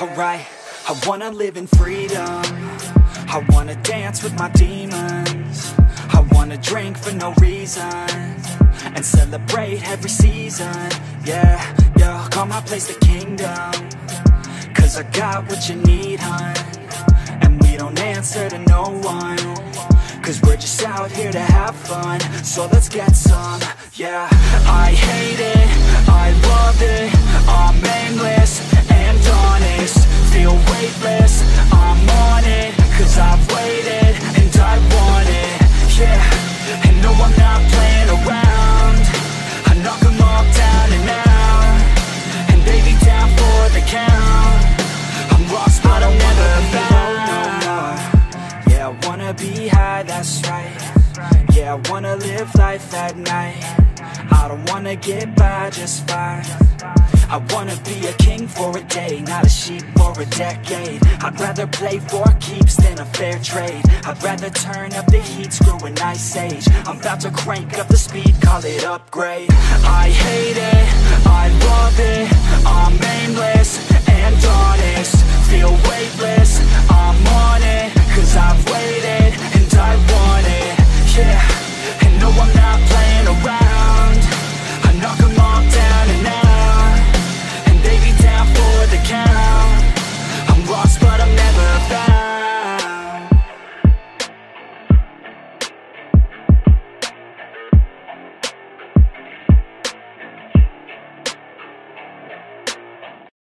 alright. I wanna live in freedom. I wanna dance with my demons. I wanna drink for no reason and celebrate every season. Yeah, yo, call my place the kingdom, 'cause I got what you need, hun. And we don't answer to no one, 'cause we're just out here to have fun. So let's get some, yeah. I hate it, I love it, I'm aimless and honest. Feel weightless, I'm on it, 'cause I've waited and I want it, yeah. And no, I'm not playing around, I knock them all down and out, and they be down for the count. I'm lost but I'll never be found. No more, yeah, I wanna be high, that's right. Yeah, I wanna live life at night. I don't wanna get by just by. I wanna be a king for a day, not a sheep for a decade. I'd rather play for keeps than a fair trade. I'd rather turn up the heat, screw an ice age. I'm about to crank up the speed, call it upgrade. I hate it, I love it, I'm aimless and honest. Feel weightless,